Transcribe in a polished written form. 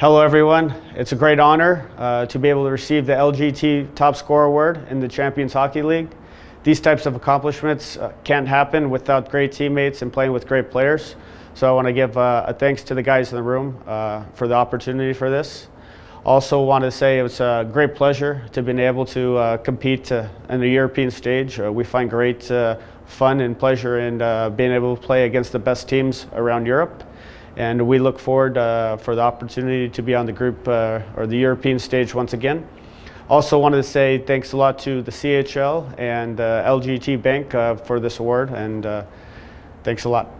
Hello everyone, it's a great honor to be able to receive the LGT Top Scorer Award in the Champions Hockey League. These types of accomplishments can't happen without great teammates and playing with great players. So I want to give a thanks to the guys in the room for the opportunity for this. Also want to say it was a great pleasure to be able to compete in the European stage. We find great fun and pleasure in being able to play against the best teams around Europe. And we look forward for the opportunity to be on the group or the European stage once again. Also wanted to say thanks a lot to the CHL and LGT Bank for this award, and thanks a lot.